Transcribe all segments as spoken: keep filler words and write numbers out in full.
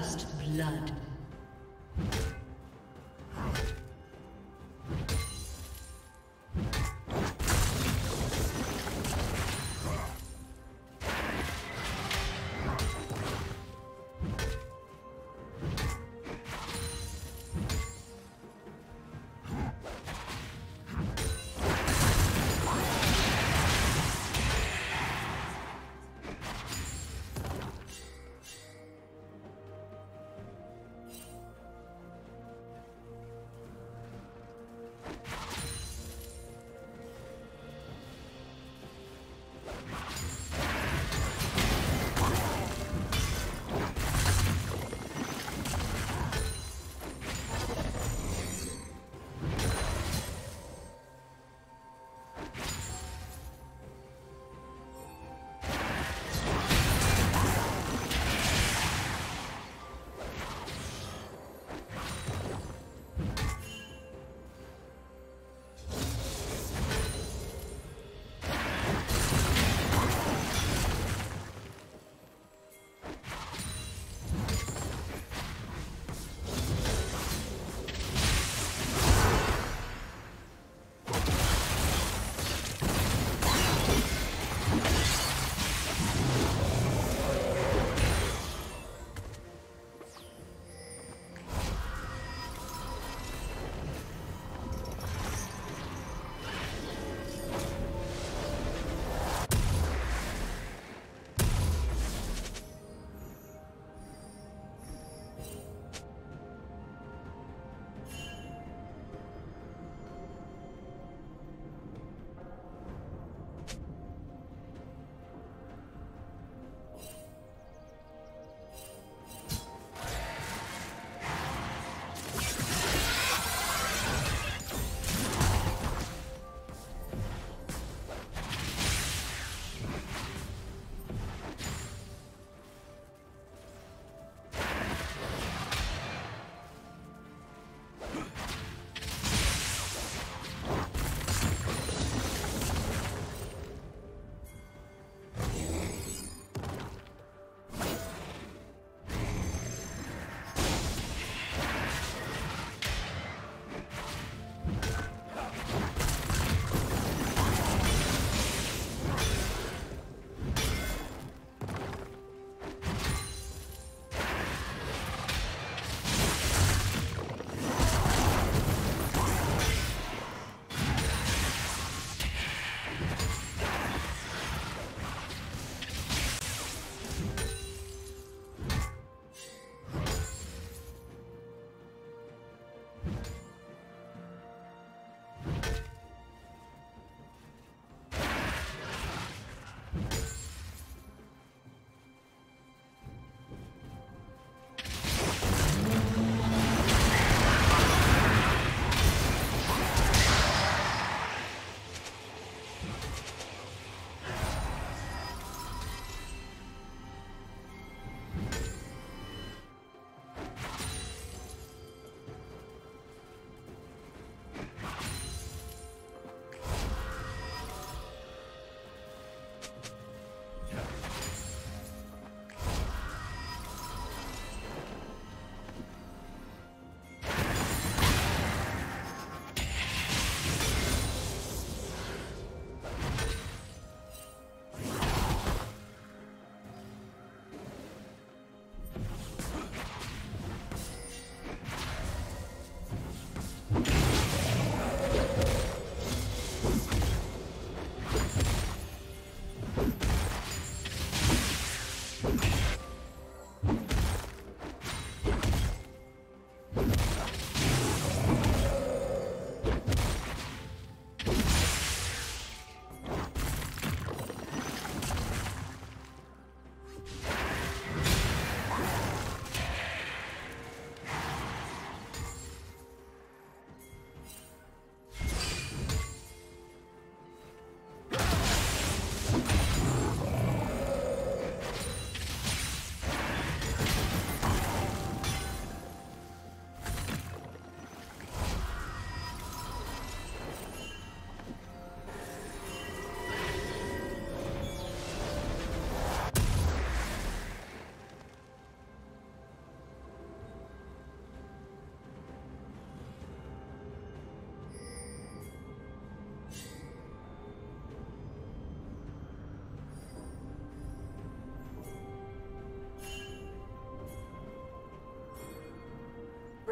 First blood.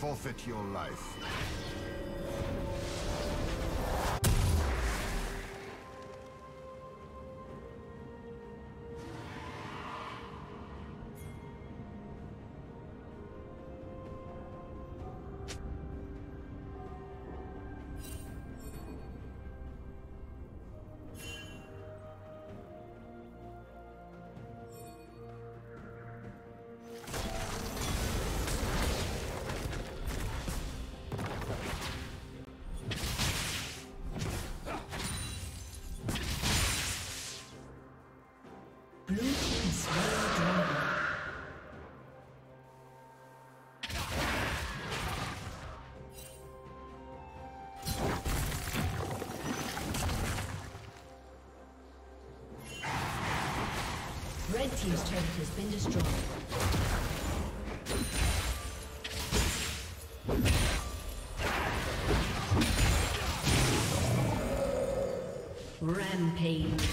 Forfeit your life. team's turret has been destroyed. Rampage.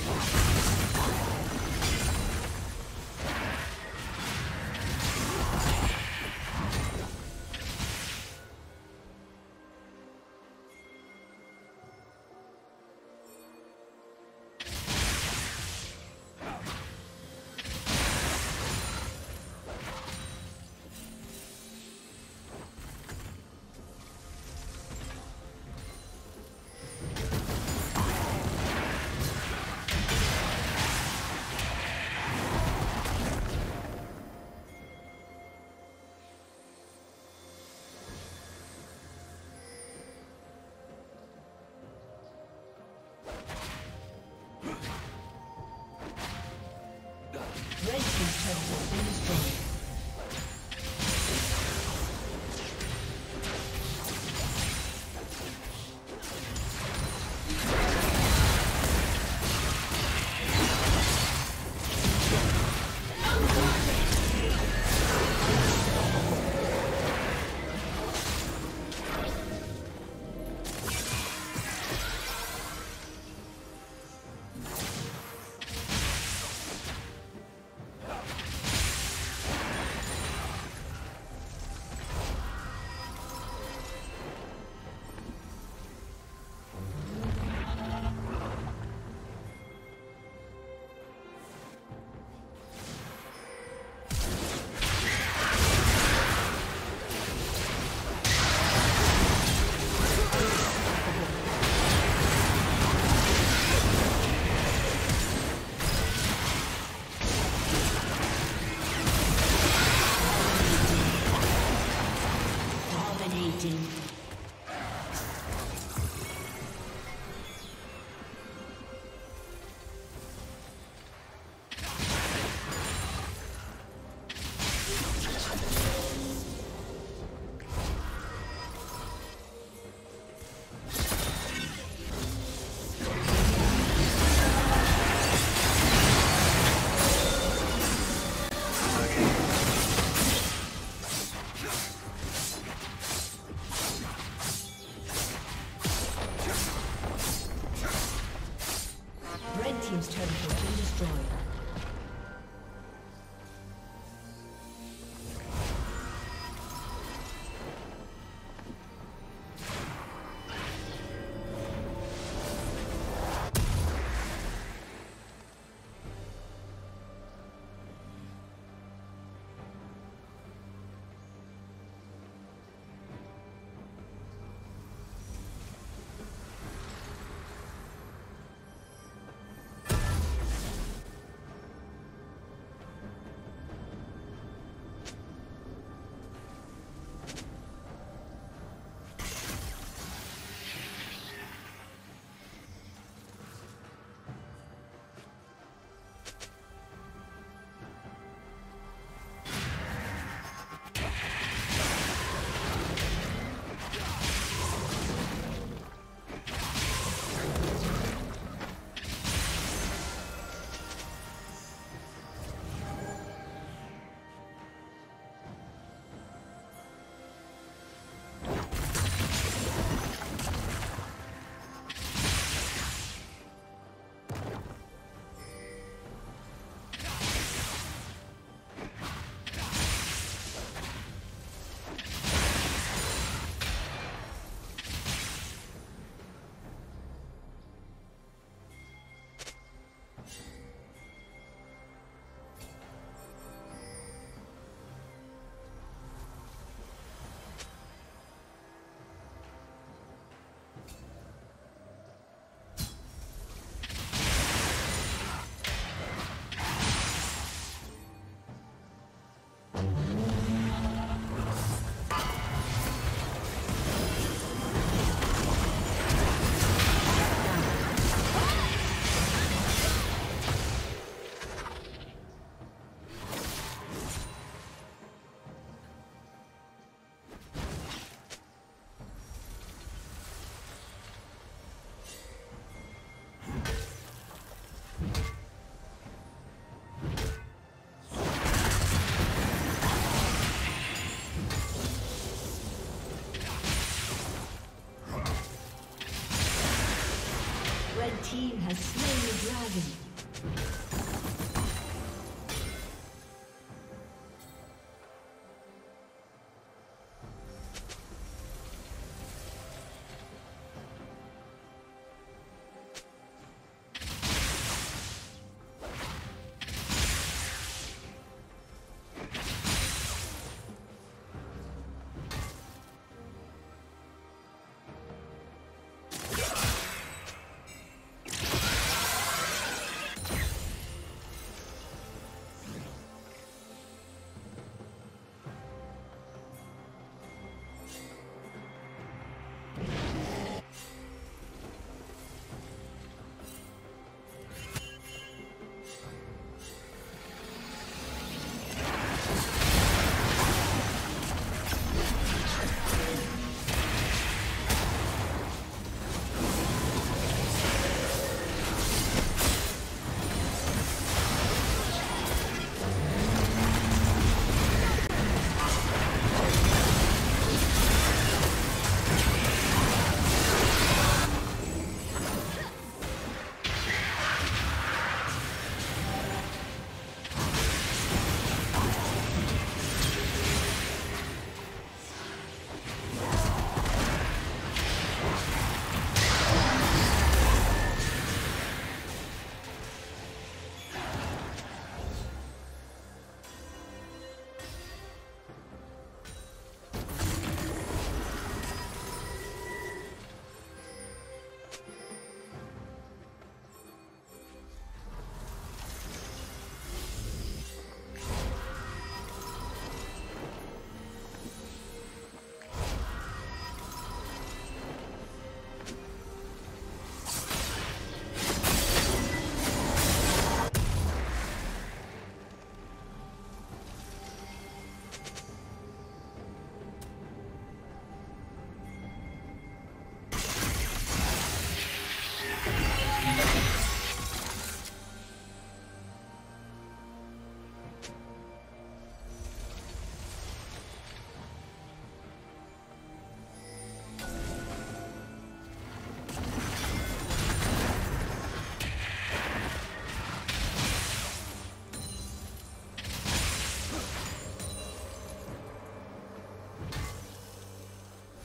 have slain the dragon.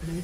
Blue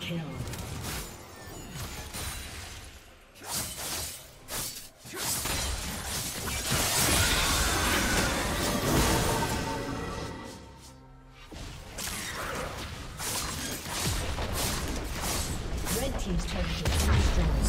Kill. Red team's turret is destroyed.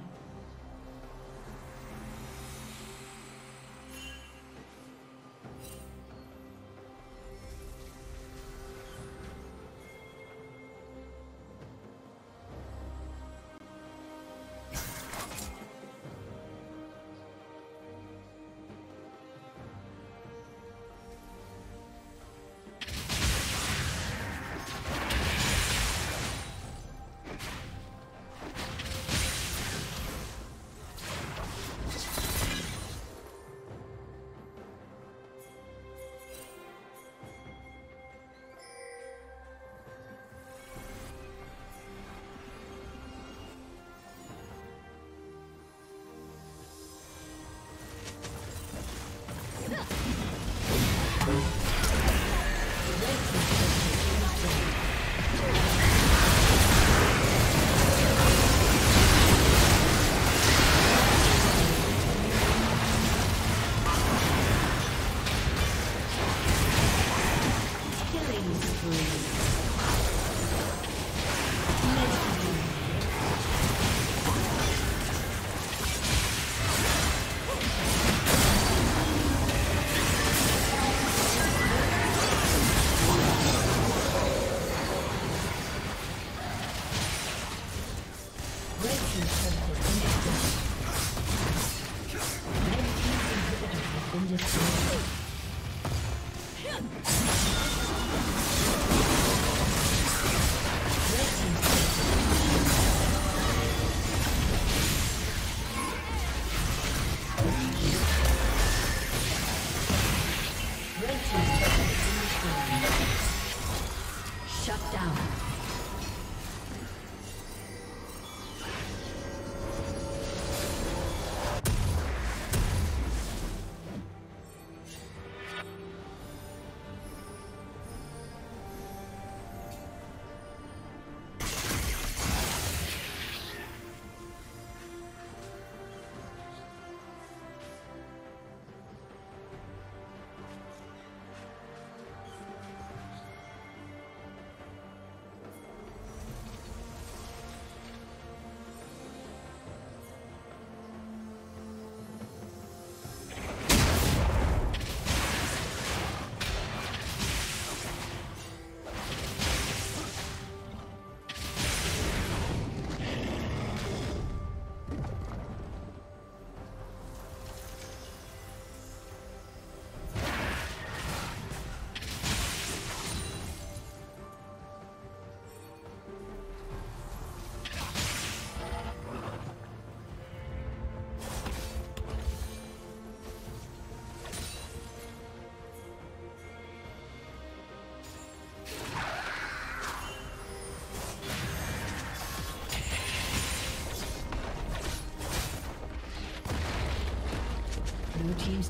Blue team's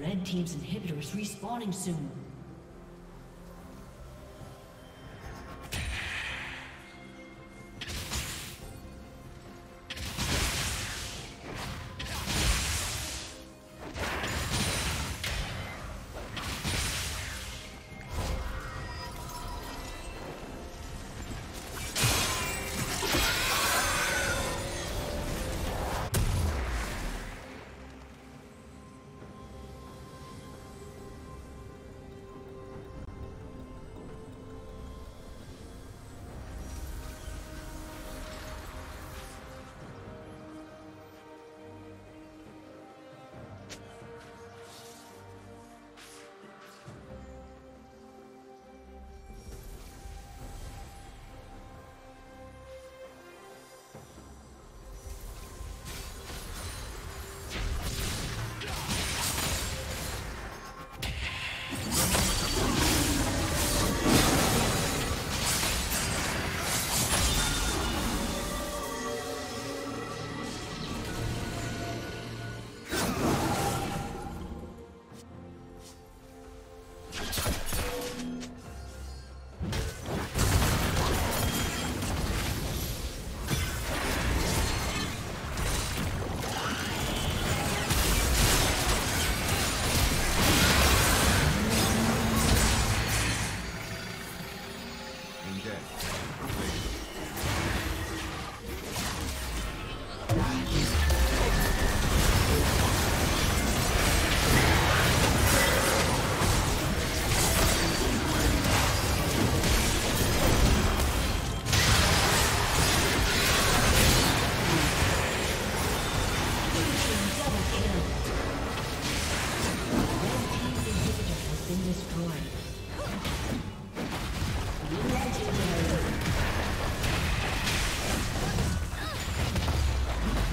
Red team's inhibitor is respawning soon.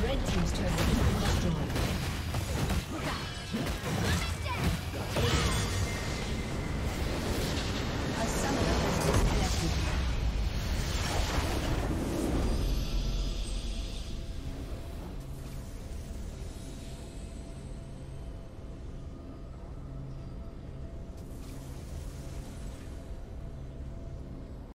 Red team's turn.